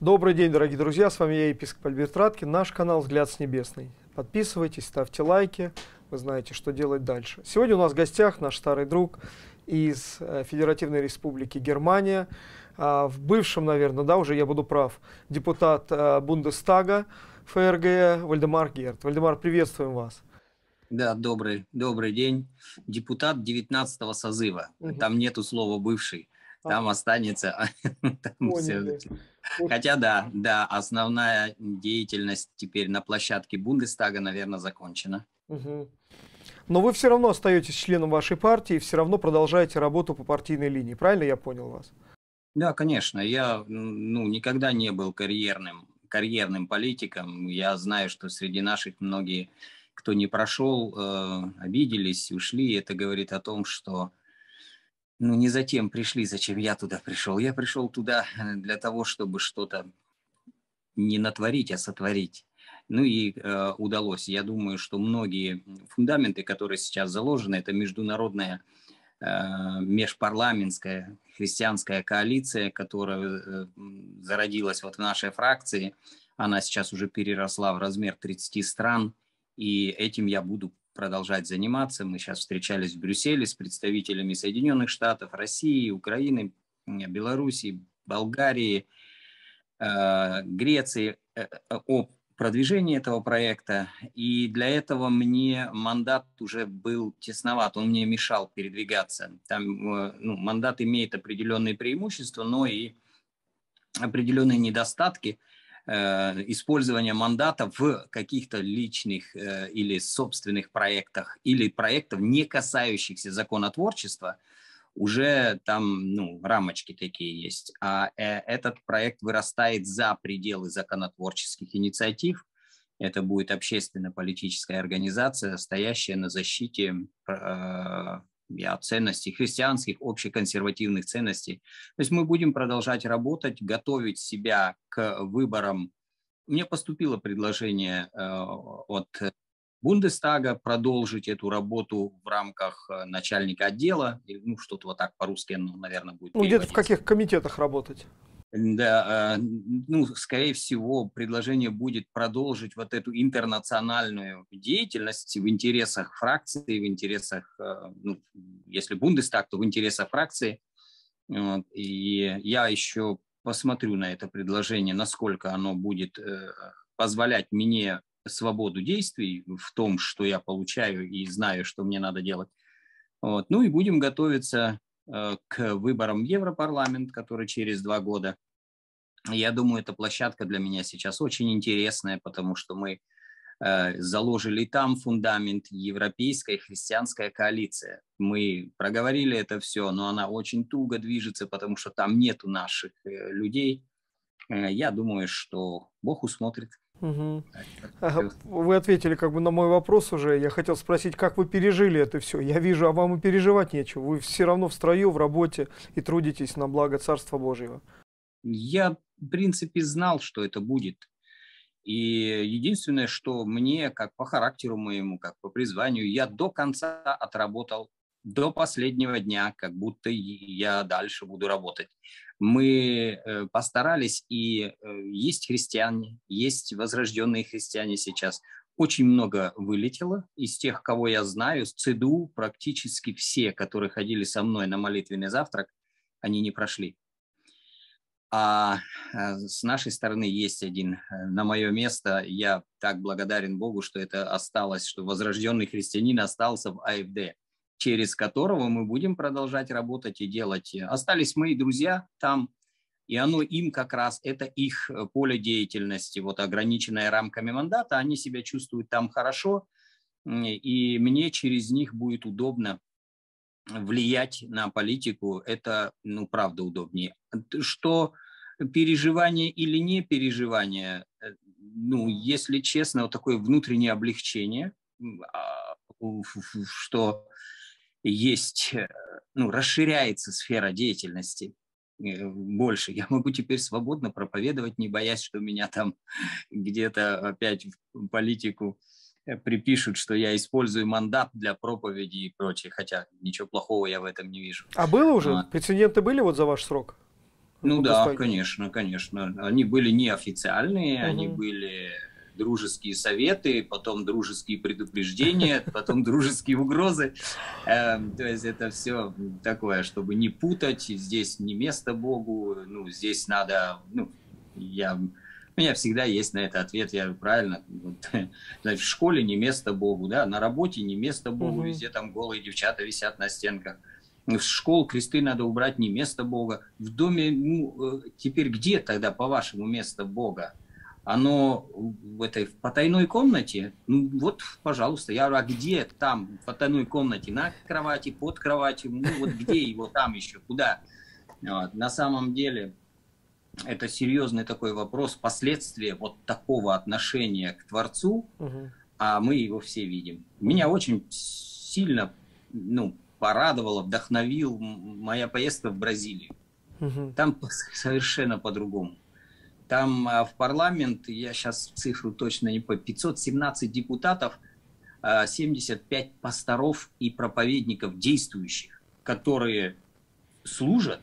Добрый день, дорогие друзья, с вами я, епископ Альберт Раткин, наш канал «Взгляд с Небесной». Подписывайтесь, ставьте лайки, вы знаете, что делать дальше. Сегодня у нас в гостях наш старый друг из Федеративной Республики Германия, в бывшем, наверное, да, уже я буду прав, депутат Бундестага ФРГ Вольдемар Гердт. Вольдемар, приветствуем вас. Да, добрый день. Депутат 19-го созыва, там нету слова «бывший». Там останется, там все. Хотя да, основная деятельность теперь на площадке Бундестага, наверное, закончена. Но вы все равно остаетесь членом вашей партии и все равно продолжаете работу по партийной линии, правильно я понял вас? Да, конечно, я никогда не был карьерным политиком, я знаю, что среди наших многие, кто не прошел, обиделись, ушли, это говорит о том, что... не затем пришли, зачем я туда пришел. Я пришел туда для того, чтобы что-то не натворить, а сотворить. Ну и удалось. Я думаю, что многие фундаменты, которые сейчас заложены, это международная, межпарламентская, христианская коалиция, которая зародилась вот в нашей фракции. Она сейчас уже переросла в размер 30 стран, и этим я буду продолжать заниматься. Мы сейчас встречались в Брюсселе с представителями Соединенных Штатов, России, Украины, Белоруссии, Болгарии, Греции о продвижении этого проекта. И для этого мне мандат уже был тесноват, он мне мешал передвигаться. Там, мандат имеет определенные преимущества, но и определенные недостатки. Использование мандата в каких-то личных или собственных проектах, или проектов, не касающихся законотворчества, уже там рамочки такие есть. А этот проект вырастает за пределы законотворческих инициатив. Это будет общественно-политическая организация, стоящая на защите ценностей, христианских, общеконсервативных ценностей. То есть мы будем продолжать работать, готовить себя к выборам. Мне поступило предложение от Бундестага продолжить эту работу в рамках начальника отдела. Что-то вот так по-русски, наверное, будет. Где-то в каких комитетах работать? Да, скорее всего, предложение будет продолжить вот эту интернациональную деятельность в интересах фракции, в интересах, если Бундестаг, то в интересах фракции. Вот. И я еще посмотрю на это предложение, насколько оно будет позволять мне свободу действий в том, что я получаю и знаю, что мне надо делать. Вот. Ну и будем готовиться к выборам в Европарламент, который через 2 года. Я думаю, эта площадка для меня сейчас очень интересная, потому что мы заложили там фундамент европейской христианской коалиции. Мы проговорили это все, но она очень туго движется, потому что там нету наших людей. Я думаю, что Бог усмотрит. Угу. Вы ответили на мой вопрос уже. Я хотел спросить, как вы пережили это все. Я вижу, а вам и переживать нечего. Вы все равно в строю, в работе и трудитесь на благо Царства Божьего. Я, в принципе, знал, что это будет. И единственное, что мне, как по характеру моему, как по призванию, я до конца отработал, до последнего дня, как будто я дальше буду работать. Мы постарались, и есть христиане, есть возрожденные христиане сейчас. Очень много вылетело из тех, кого я знаю, с ЦДУ практически все, которые ходили со мной на молитвенный завтрак, они не прошли. А с нашей стороны есть один на мое место. Я так благодарен Богу, что это осталось, что возрожденный христианин остался в АФД, через которого мы будем продолжать работать и делать. Остались мои друзья там, и оно им как раз, это их поле деятельности, вот ограниченное рамками мандата, они себя чувствуют там хорошо, и мне через них будет удобно влиять на политику, это, правда, удобнее. Что переживание или не переживание, если честно, вот такое внутреннее облегчение, что... есть, расширяется сфера деятельности больше. Я могу теперь свободно проповедовать, не боясь, что меня там где-то опять в политику припишут, что я использую мандат для проповеди и прочее, хотя ничего плохого я в этом не вижу. А было уже? Прецеденты были вот за ваш срок? Ну да, конечно, конечно. Они были неофициальные, они были дружеские советы, потом дружеские предупреждения, потом дружеские угрозы. То есть это все такое, чтобы не путать. Здесь не место Богу, ну здесь надо... Ну, у меня всегда есть на это ответ, я правильно, вот, в школе не место Богу, да, на работе не место Богу, везде там голые девчата висят на стенках. В школу кресты надо убрать, не место Бога. В доме, ну, теперь где тогда, по-вашему, место Бога? Оно в этой потайной комнате? Ну, вот, пожалуйста, а где там, в потайной комнате? На кровати, под кроватью? Ну, вот где его там еще? Куда? Вот. На самом деле, это серьезный такой вопрос, последствия вот такого отношения к Творцу, а мы его все видим. Меня очень сильно, ну, порадовало, вдохновил моя поездка в Бразилию. Там совершенно по-другому. Там в парламент, я сейчас цифру точно не помню, 517 депутатов, 75 пасторов и проповедников действующих, которые служат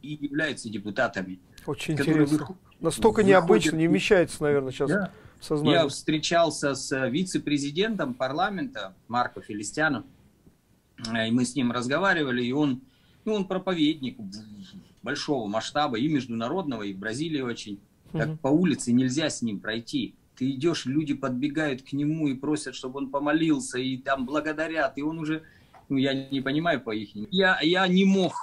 и являются депутатами. Очень интересно. Настолько необычно, не вмещается, наверное, сейчас в сознание. Я встречался с вице-президентом парламента Марко Филистянов. И мы с ним разговаривали, и он, ну, он проповедник большого масштаба, и международного, и в Бразилии очень. Так по улице нельзя с ним пройти. Ты идешь, люди подбегают к нему и просят, чтобы он помолился, и там благодарят, и он уже, ну, я не понимаю по их. Я не мог,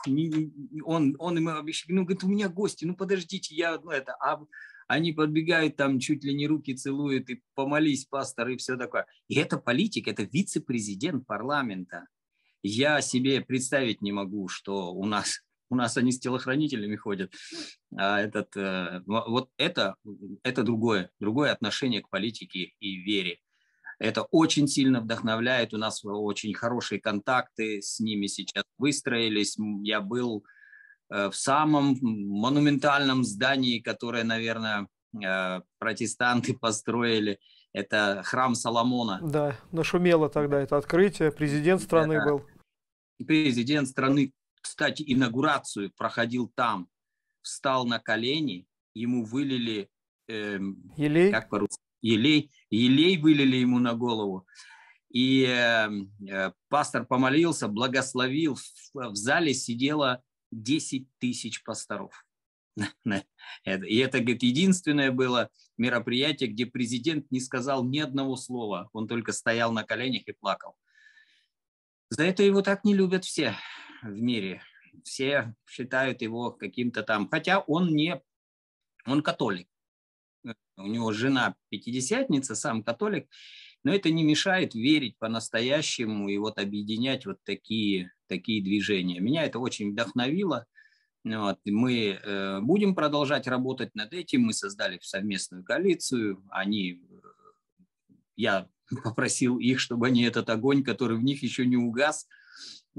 он ему обещал, ну, говорит, у меня гости, ну, подождите, я, ну, это, они подбегают, там чуть ли не руки целуют, и помолись, пастор, и все такое. И это политик, это вице-президент парламента. Я себе представить не могу, что у нас они с телохранителями ходят. А этот, вот это другое отношение к политике и вере. Это очень сильно вдохновляет. У нас очень хорошие контакты с ними сейчас выстроились. Я был в самом монументальном здании, которое, наверное, протестанты построили. Это храм Соломона. Да, нашумело тогда это открытие. Президент страны был. Президент страны, кстати, инаугурацию проходил там. Встал на колени, ему вылили... елей? Как по-русски? Елей. Елей вылили ему на голову. И пастор помолился, благословил. В зале сидело 10 тысяч пасторов. И это, говорит, единственное было мероприятие, где президент не сказал ни одного слова. Он только стоял на коленях и плакал. За это его так не любят все в мире. Все считают его каким-то там... Хотя он католик. У него жена пятидесятница, сам католик. Но это не мешает верить по-настоящему и вот объединять вот такие движения. Меня это очень вдохновило. Вот. Мы будем продолжать работать над этим. Мы создали совместную коалицию. Я попросил их, чтобы они этот огонь, который в них еще не угас,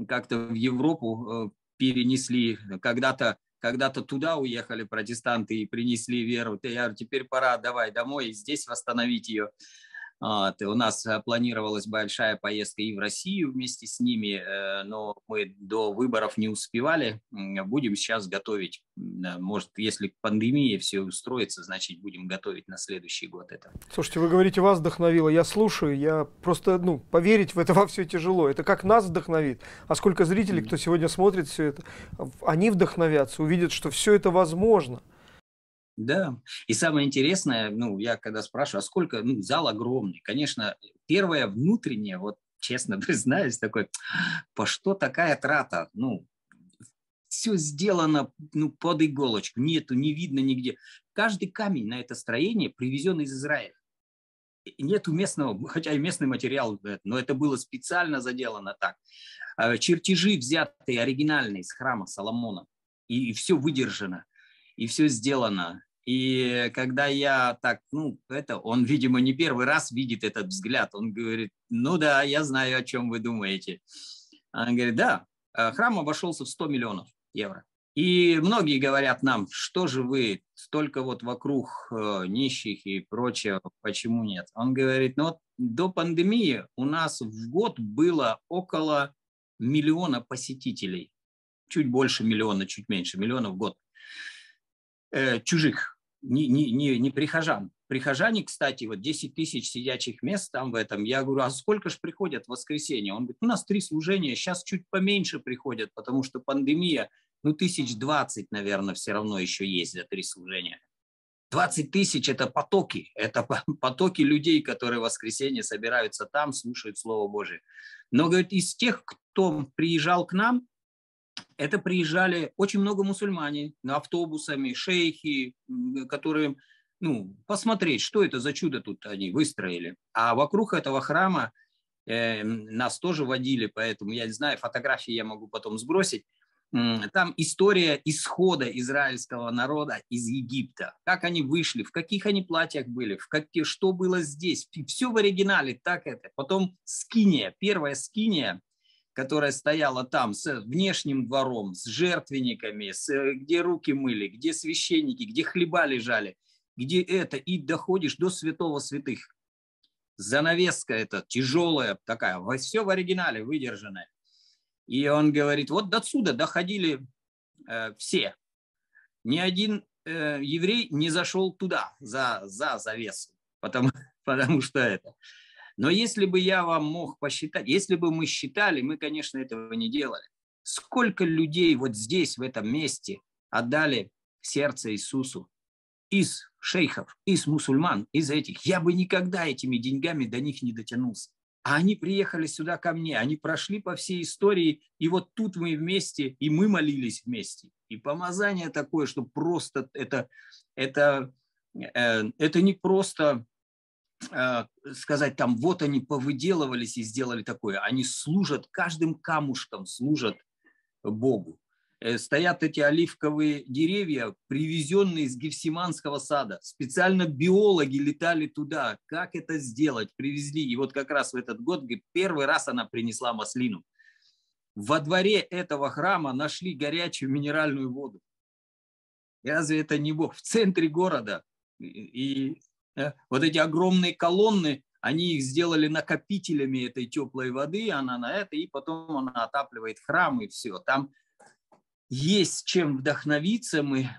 как-то в Европу перенесли. Когда-то туда уехали протестанты и принесли веру. Я говорю, теперь пора, давай домой и здесь восстановить ее. Вот. У нас планировалась большая поездка и в Россию вместе с ними, но мы до выборов не успевали. Будем сейчас готовить. Может, если пандемия все устроится, значит, будем готовить на следующий год это. Слушайте, вы говорите, вас вдохновило. Я слушаю, я просто, ну, поверить в это во все тяжело. Это как нас вдохновит. А сколько зрителей, кто сегодня смотрит все это, они вдохновятся, увидят, что все это возможно. Да, и самое интересное, ну, я когда спрашиваю, а сколько, ну, зал огромный, конечно, первое внутреннее, вот, честно признаюсь, такой, по что такая трата, ну, все сделано, ну, под иголочку, нету, не видно нигде, каждый камень на это строение привезен из Израиля, нету местного, хотя и местный материал, но это было специально заделано так, чертежи взятые оригинальные из храма Соломона, и все выдержано. И все сделано. И когда я так, ну, это он, видимо, не первый раз видит этот взгляд. Он говорит, ну да, я знаю, о чем вы думаете. Он говорит, да, храм обошелся в 100 миллионов евро. И многие говорят нам, что же вы, столько вот вокруг нищих и прочего, почему нет? Он говорит, ну вот до пандемии у нас в год было около 1 миллиона посетителей. Чуть больше миллиона, чуть меньше миллиона в год. чужих, не прихожан. Прихожане, кстати, вот 10 тысяч сидячих мест там в этом. Я говорю, а сколько же приходят в воскресенье? Он говорит, у нас 3 служения, сейчас чуть поменьше приходят, потому что пандемия, ну 1020, наверное, все равно еще есть за 3 служения. 20 тысяч – это потоки людей, которые в воскресенье собираются там, слушают Слово Божие. Но, говорит, из тех, кто приезжал к нам, это приезжали очень много мусульмане автобусами, шейхи, которые, ну, посмотреть, что это за чудо тут они выстроили. А вокруг этого храма нас тоже водили, поэтому я не знаю, фотографии я могу потом сбросить. Там история исхода израильского народа из Египта. Как они вышли, в каких они платьях были, что было здесь. Все в оригинале, так это. Потом скиния, первая скиния, которая стояла там с внешним двором, с жертвенниками, где руки мыли, где священники, где хлеба лежали, где это. И доходишь до святого святых. Занавеска эта тяжелая такая, все в оригинале выдержанное. И он говорит, вот до сюда доходили все. Ни один еврей не зашел туда, за завесу, потому что это. Но если бы я вам мог посчитать, если бы мы считали, мы, конечно, этого не делали. Сколько людей вот здесь, в этом месте, отдали сердце Иисусу из шейхов, из мусульман, из этих. Я бы никогда этими деньгами до них не дотянулся. А они приехали сюда ко мне, они прошли по всей истории, и вот тут мы вместе, и мы молились вместе. И помазание такое, что просто это не просто сказать там, вот они повыделывались и сделали такое. Они служат, каждым камушком служат Богу. Стоят эти оливковые деревья, привезенные из Гефсиманского сада. Специально биологи летали туда. Как это сделать? Привезли. И вот как раз в этот год, говорит, первый раз она принесла маслину. Во дворе этого храма нашли горячую минеральную воду. Разве это не Бог? В центре города. И вот эти огромные колонны, они их сделали накопителями этой теплой воды. Она на это, и потом она отапливает храм, и все. Там есть чем вдохновиться. Мы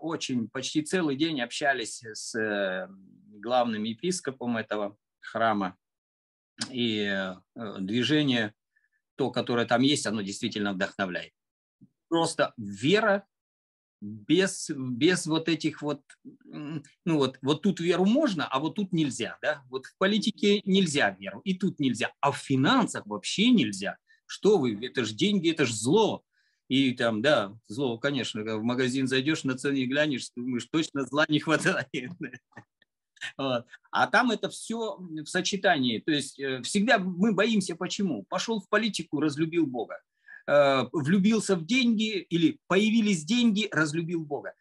очень, почти целый день общались с главным епископом этого храма. И движение, то, которое там есть, оно действительно вдохновляет. Просто вера без вот этих вот... Ну вот тут веру можно, а вот тут нельзя. Да? Вот в политике нельзя веру, и тут нельзя. А в финансах вообще нельзя. Что вы, это же деньги, это же зло. И там, да, зло, конечно, в магазин зайдешь, на цены глянешь, думаешь, точно зла не хватает. Вот. А там это все в сочетании. То есть всегда мы боимся, почему? Пошел в политику, разлюбил Бога. Влюбился в деньги, или появились деньги, разлюбил Бога.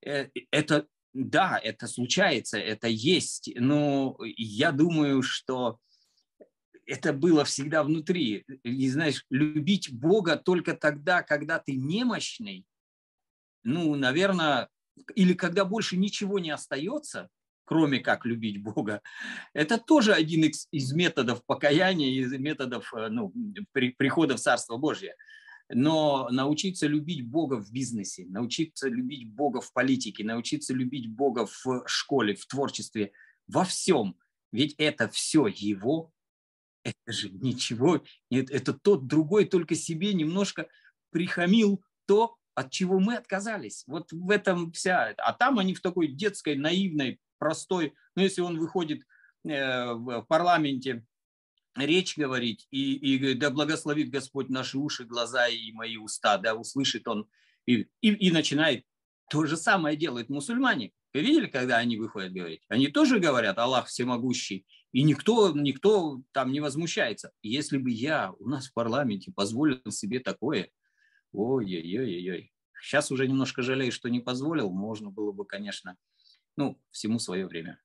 Это, да, это случается, это есть, но я думаю, что... Это было всегда внутри. И, знаешь, любить Бога только тогда, когда ты немощный, ну, наверное, или когда больше ничего не остается, кроме как любить Бога, это тоже один из методов покаяния, из методов, ну, прихода в Царство Божье. Но научиться любить Бога в бизнесе, научиться любить Бога в политике, научиться любить Бога в школе, в творчестве, во всем. Ведь это все Его. Это же ничего, нет, это тот другой только себе немножко прихамил то, от чего мы отказались. Вот в этом вся, а там они в такой детской, наивной, простой, ну если он выходит в парламенте речь говорить и говорит, да благословит Господь наши уши, глаза и мои уста, да услышит он и начинает то же самое делают мусульмане. Вы видели, когда они выходят говорить? Они тоже говорят, Аллах всемогущий. И никто там не возмущается. Если бы я у нас в парламенте позволил себе такое, ой-ой-ой-ой. Сейчас уже немножко жалею, что не позволил. Можно было бы, конечно, ну, всему свое время.